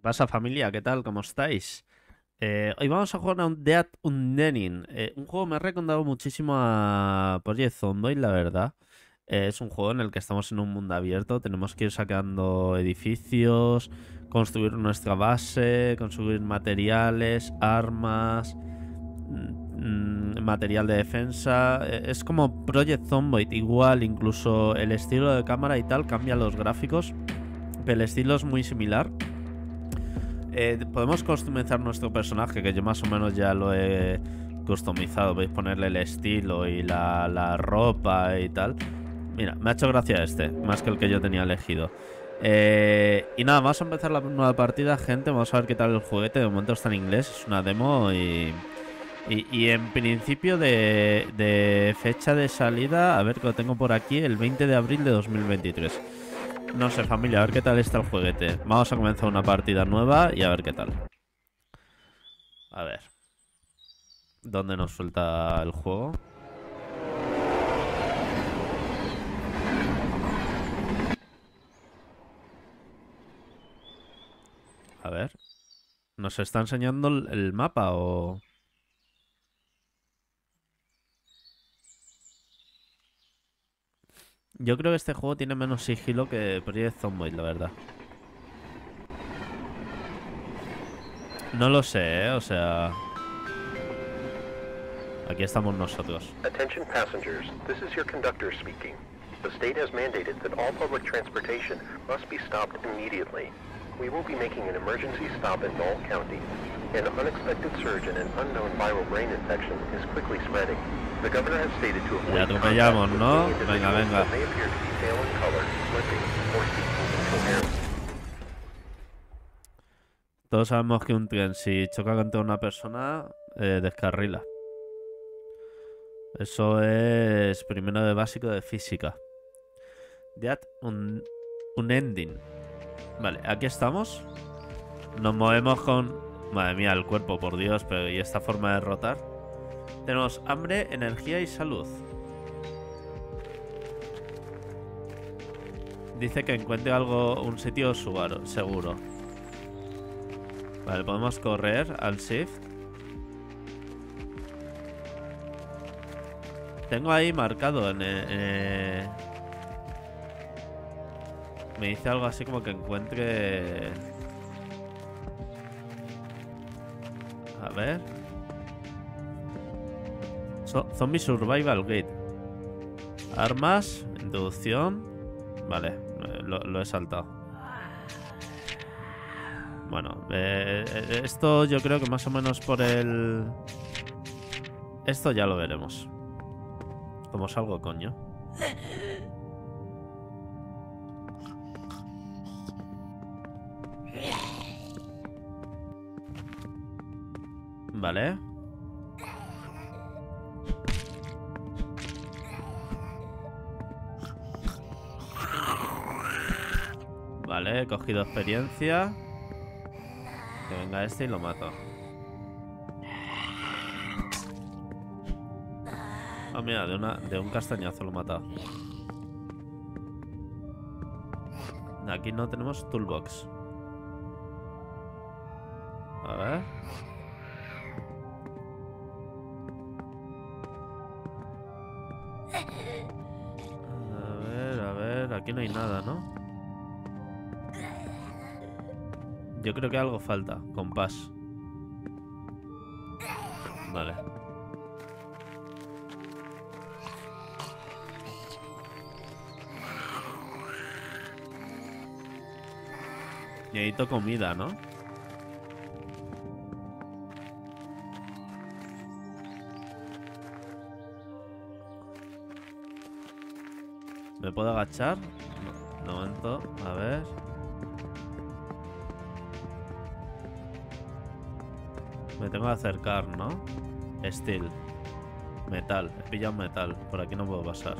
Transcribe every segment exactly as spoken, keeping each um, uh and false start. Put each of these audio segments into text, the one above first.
¿Qué pasa, familia? ¿Qué tal? ¿Cómo estáis? Eh, hoy vamos a jugar a un Dead Unending. Eh, un juego que me ha recomendado muchísimo a Project Zomboid, la verdad. Eh, es un juego en el que estamos en un mundo abierto. Tenemos que ir sacando edificios, construir nuestra base, construir materiales, armas, material de defensa. Es como Project Zomboid, igual, incluso el estilo de cámara y tal cambia los gráficos, pero el estilo es muy similar. Eh, podemos customizar nuestro personaje, que yo más o menos ya lo he customizado. Podéis ponerle el estilo y la, la ropa y tal. Mira, me ha hecho gracia este, más que el que yo tenía elegido. Eh, y nada, vamos a empezar la nueva partida, gente. Vamos a ver qué tal el juguete. De momento está en inglés, es una demo y... Y, y en principio de, de fecha de salida, a ver que lo tengo por aquí, el veinte de abril de dos mil veintitrés. No sé, familia, a ver qué tal está el juguete. Vamos a comenzar una partida nueva y a ver qué tal. A ver. ¿Dónde nos suelta el juego? A ver. ¿Nos está enseñando el mapa o...? Yo creo que este juego tiene menos sigilo que Project Zomboid, la verdad. No lo sé, ¿eh? O sea... Aquí estamos nosotros. Attention passengers, this is your conductor speaking. The state has mandated that all public transportation must be stopped immediately. We will be making an emergency stop in Knoll County. An unexpected surge in an unknown viral brain infection is quickly spreading. Ya atropellamos, ¿no? Venga, venga. Todos sabemos que un tren, si choca contra una persona, eh, descarrila. Eso es primero de básico de física. Dead Unending. Vale, aquí estamos. Nos movemos con... Madre mía, el cuerpo, por Dios, pero ¿y esta forma de rotar? Tenemos hambre, energía y salud. Dice que encuentre algo, un sitio seguro. Vale, podemos correr al shift. Tengo ahí marcado en, eh, me dice algo así como que encuentre... A ver... Zombie Survival Guide. Armas, introducción. Vale, lo, lo he saltado. Bueno, eh, esto yo creo que más o menos por el... Esto ya lo veremos. ¿Cómo salgo, coño? Vale. Vale, he cogido experiencia. Que venga este y lo mato. Ah, mira, de, una, de un castañazo lo he matado. Aquí no tenemos toolbox. A ver. A ver, a ver, aquí no hay nada, ¿no? Yo creo que algo falta. Compás. Vale. Necesito comida, ¿no? ¿Me puedo agachar? No, un momento. A ver... Me tengo que acercar, ¿no? Steel. Metal. He pillado metal. Por aquí no puedo pasar.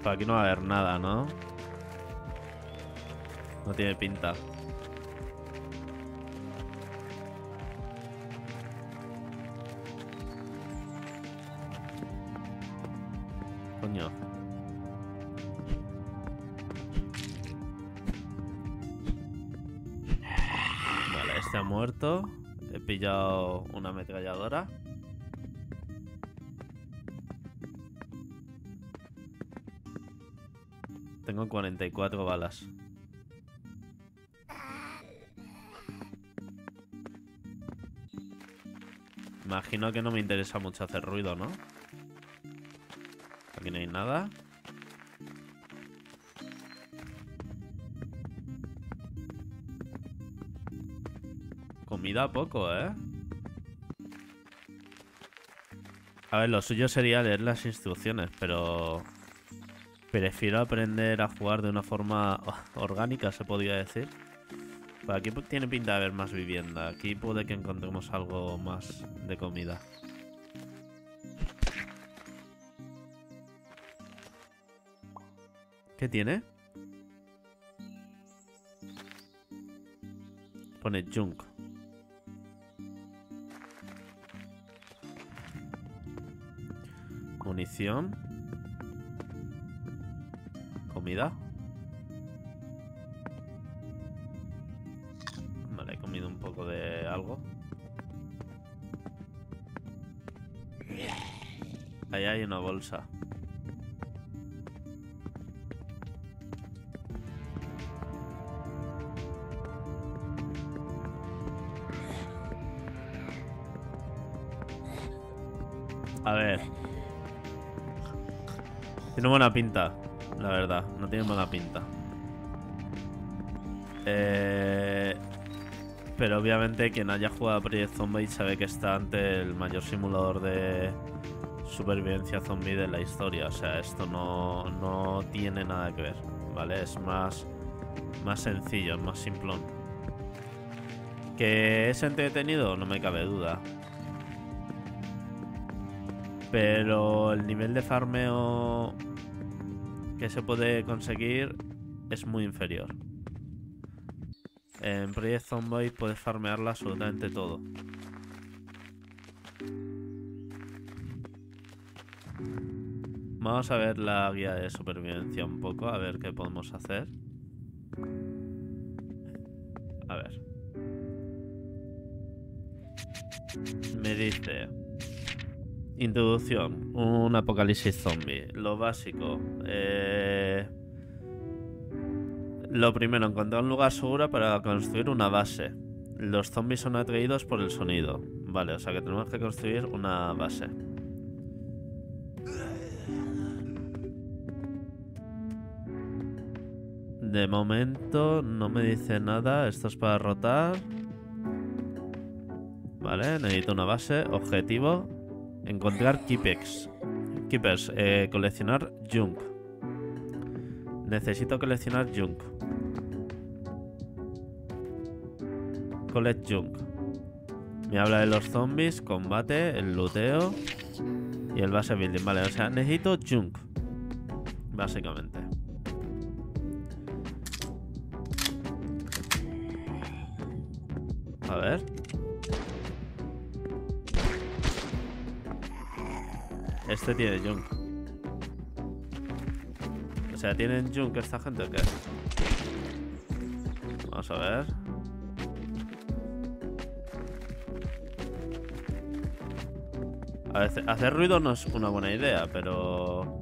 Por aquí no va a haber nada, ¿no? No tiene pinta. se ha muerto. He pillado una ametralladora. Tengo cuarenta y cuatro balas. Imagino que no me interesa mucho hacer ruido, ¿no? Aquí no hay nada. Comida poco, ¿eh? A ver, lo suyo sería leer las instrucciones, pero... prefiero aprender a jugar de una forma orgánica, se podría decir. Por aquí tiene pinta de haber más vivienda. Aquí puede que encontremos algo más de comida. ¿Qué tiene? Pone junk. Munición. Vale, he comido un poco de algo. Allá hay una bolsa. A ver. Tiene buena pinta. La verdad, no tiene mala pinta. Eh, pero obviamente quien haya jugado a Project Zomboid sabe que está ante el mayor simulador de supervivencia zombie de la historia. O sea, esto no, no tiene nada que ver, ¿vale? Es más, más sencillo, es más simplón. ¿Que es entretenido? No me cabe duda. Pero el nivel de farmeo que se puede conseguir es muy inferior. En Project Zomboid puedes farmearla absolutamente todo. Vamos a ver la guía de supervivencia un poco, a ver qué podemos hacer. A ver. Me dice... introducción, un apocalipsis zombie. Lo básico. Eh... Lo primero, encontrar un lugar seguro para construir una base. Los zombies son atraídos por el sonido. Vale, o sea que tenemos que construir una base. De momento no me dice nada. Esto es para rotar. Vale, necesito una base. Objetivo. Encontrar keepers, keepers eh, coleccionar junk. Necesito coleccionar junk. Collect junk. Me habla de los zombies, combate, el looteo y el base building. Vale, o sea, necesito junk, básicamente. A ver. Este tiene junk. O sea, ¿tienen junk esta gente o qué? Vamos a ver. A veces hacer ruido no es una buena idea, pero...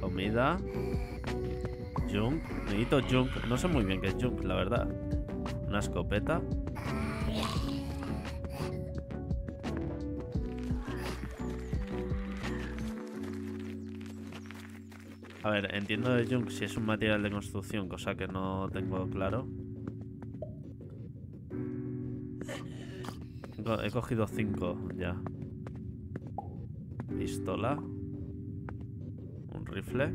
comida. Junk. Necesito junk. No sé muy bien qué es junk, la verdad. Una escopeta. A ver, entiendo de junk si es un material de construcción, cosa que no tengo claro. He cogido cinco ya. Pistola. Un rifle.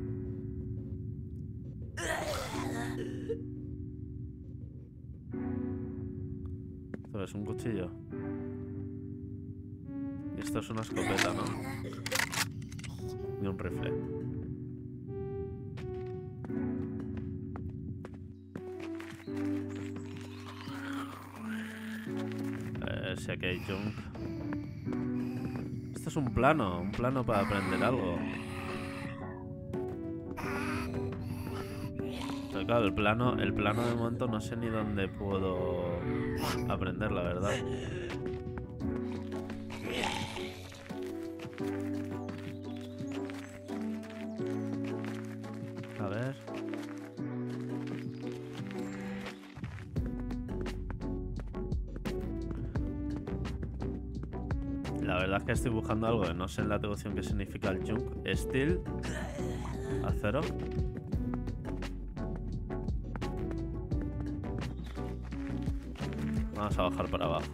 Esto es un cuchillo. Y esto es una escopeta, ¿no? Y un rifle. Si aquí hay junk. Esto es un plano, un plano para aprender algo. Pero claro, el plano, el plano de momento no sé ni dónde puedo aprender, la verdad. A ver. La verdad es que estoy buscando algo, no sé en la traducción qué significa el junk. Steel. Acero. Vamos a bajar para abajo.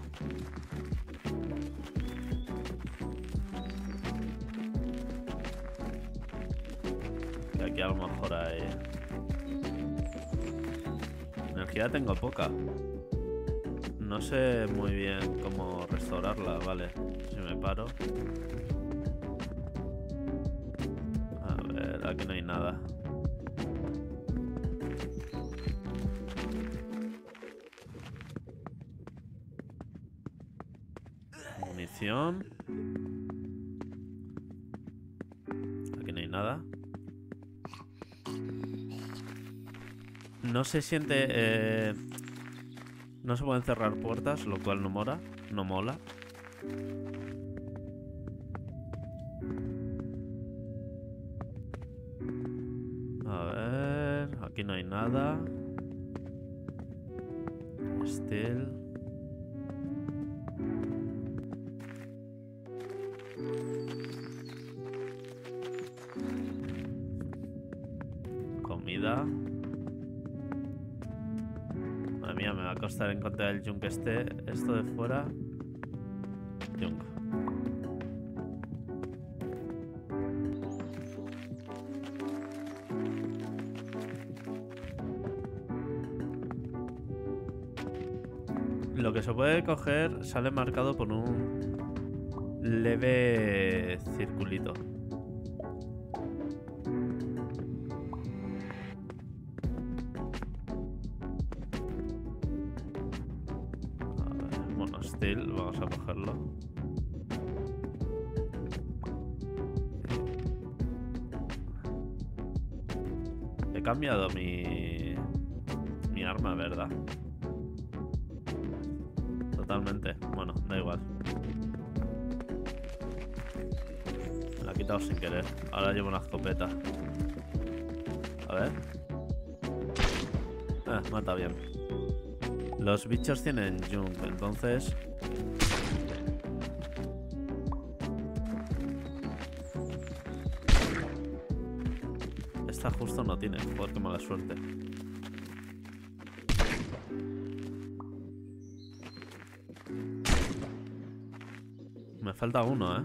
Y aquí a lo mejor hay... energía tengo poca. No sé muy bien cómo restaurarla, vale. Si me paro. A ver, aquí no hay nada. Munición. Aquí no hay nada. No se siente... Eh... No se pueden cerrar puertas, lo cual no mola. No mola. A ver, aquí no hay nada. Steel. Comida. Mía, me va a costar encontrar el junk este, esto de fuera. Junk. Lo que se puede coger sale marcado por un leve circulito. Vamos a cogerlo. He cambiado mi mi arma, ¿verdad? Totalmente. Bueno, da igual. Me la he quitado sin querer. Ahora llevo una escopeta. A ver. Ah, mata bien. Los bichos tienen jump, entonces... Esta justo no tiene, joder, qué mala suerte. Me falta uno, ¿eh?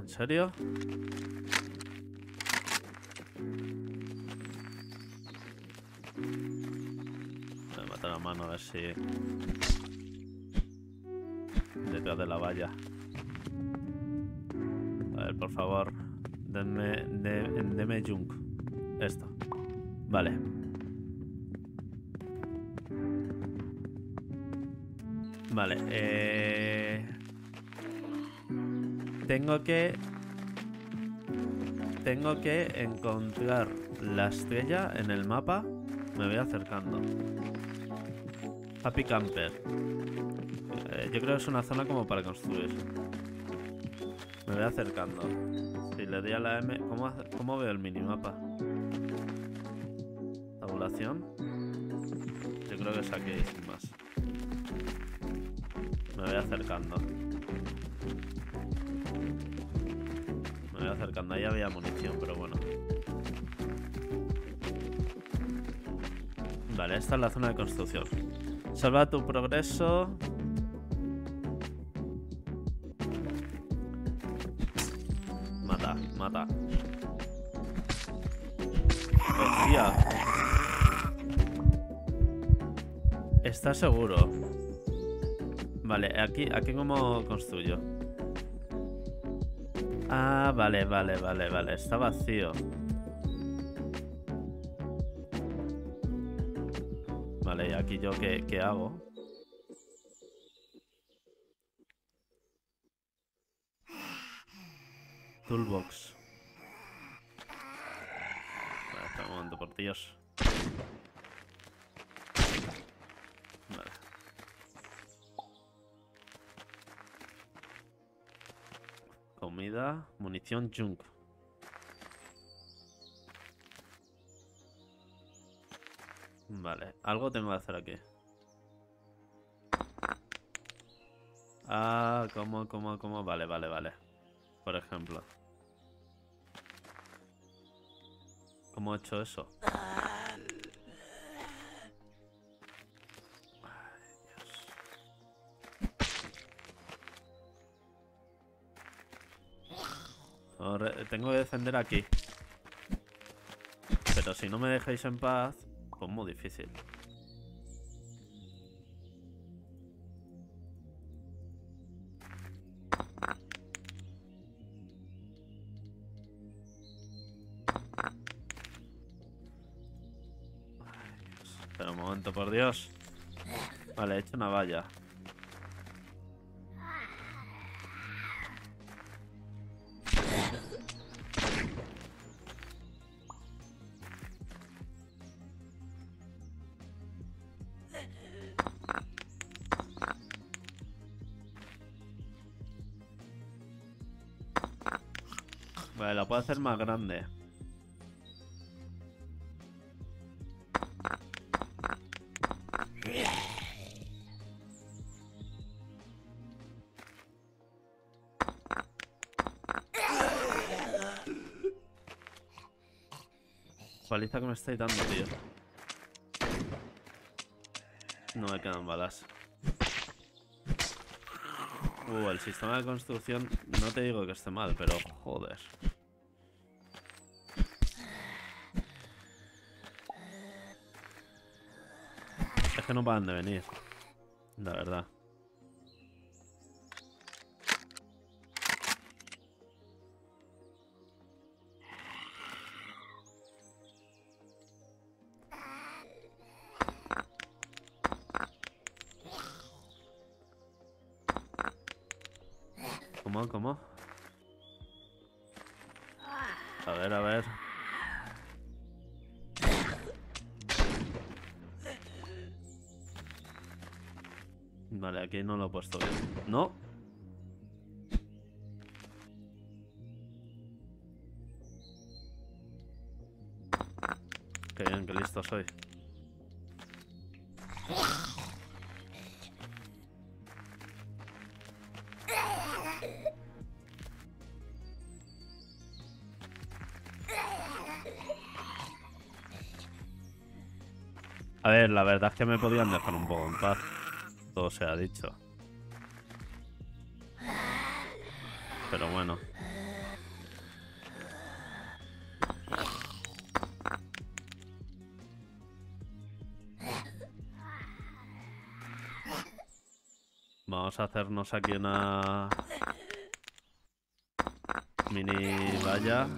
¿En serio? La mano a ver si detrás de la valla. A ver, por favor, denme, de, denme junk. Esto, vale. Vale, eh... tengo que tengo que encontrar la estrella en el mapa. Me voy acercando. Happy Camper. Eh, yo creo que es una zona como para construir. Me voy acercando. Si le doy a la M... ¿Cómo, cómo veo el minimapa? Tabulación. Yo creo que es aquí, sin más. Me voy acercando. Me voy acercando. Ahí había munición, pero bueno. Vale, esta es la zona de construcción. Salva tu progreso. Mata, mata. Hostia. ¿Estás seguro? Vale, aquí, aquí como construyo. Ah, vale, vale, vale, vale. Está vacío. Vale, ¿y aquí yo qué, qué hago? Toolbox. un momento, por Dios. Vale. Comida, munición, junk. Vale, algo tengo que hacer aquí. Ah, ¿cómo, cómo, cómo? Vale, vale, vale. Por ejemplo. ¿Cómo he hecho eso? Ay, Dios. Ahora, tengo que defender aquí. Pero si no me dejáis en paz, pues muy difícil. Por Dios. Vale, he hecho una valla. Vale, la puedo hacer más grande. Paliza que me estáis dando, tío. No me quedan balas. Uh, el sistema de construcción, no te digo que esté mal, pero joder. Es que no paran de venir, la verdad. ¿Cómo? ¿Cómo? A ver, a ver. Vale, aquí no lo he puesto bien. ¡No! Qué bien, qué listo soy. A ver, la verdad es que me podían dejar un poco en paz. Todo se ha dicho. Pero bueno. Vamos a hacernos aquí una mini valla.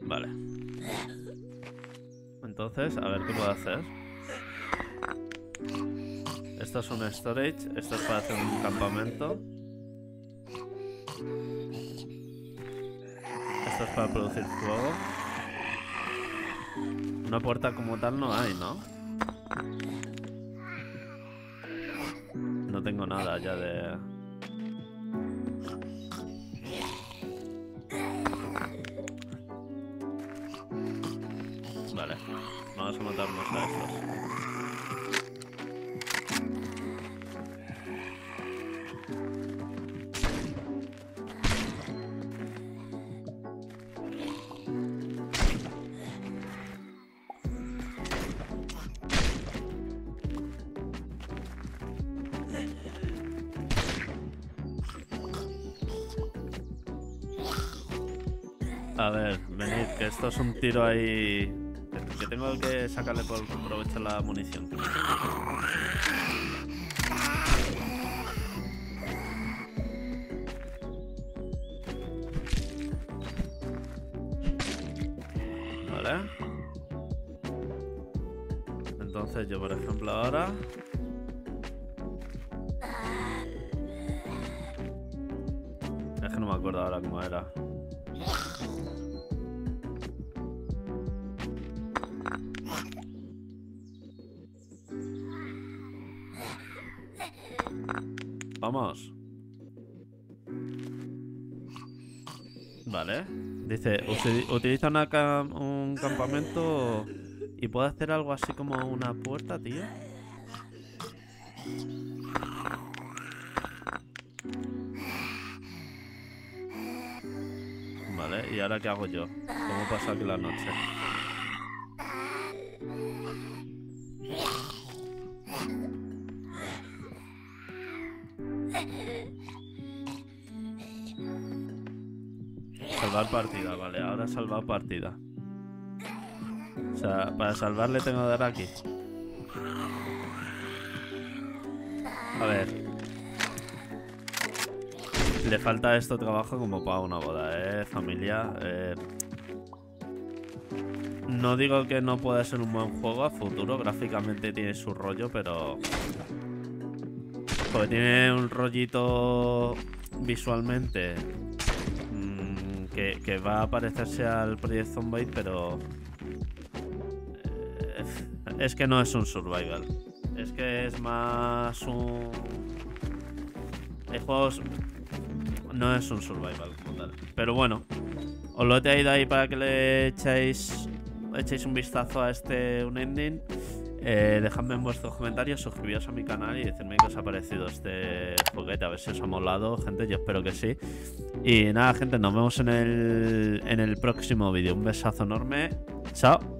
Vale. Entonces, a ver qué puedo hacer. Esto es un storage. Esto es para hacer un campamento. Esto es para producir fuego. Una puerta como tal no hay, ¿no? No tengo nada ya de... Vale, vamos a matarnos a estos. A ver, venid, que esto es un tiro ahí... Que tengo que sacarle por aprovechar la munición. Vale. Entonces yo, por ejemplo, ahora... Es que no me acuerdo ahora cómo era. Vamos. Vale. Dice, utiliza una cam un campamento y puede hacer algo así como una puerta, tío. Vale, ¿y ahora qué hago yo? ¿Cómo pasa aquí la noche? Salvar partida, vale, ahora salvar partida. O sea, para salvarle tengo que dar aquí. A ver. Le falta esto trabajo como para una boda, eh, familia. Eh... No digo que no pueda ser un buen juego a futuro, gráficamente tiene su rollo, pero... Porque tiene un rollito visualmente mmm, que, que va a parecerse al Project Zomboid, pero... Eh, es que no es un survival. Es que es más un... Hay juegos... No es un survival como tal. Pero bueno, os lo he traído ahí para que le echéis, echéis un vistazo a este Unending. Eh, dejadme en vuestros comentarios, suscribiros a mi canal y decidme qué os ha parecido este juguete, a ver si os ha molado, gente, yo espero que sí. Y nada, gente, nos vemos en el, en el próximo vídeo. Un besazo enorme, chao.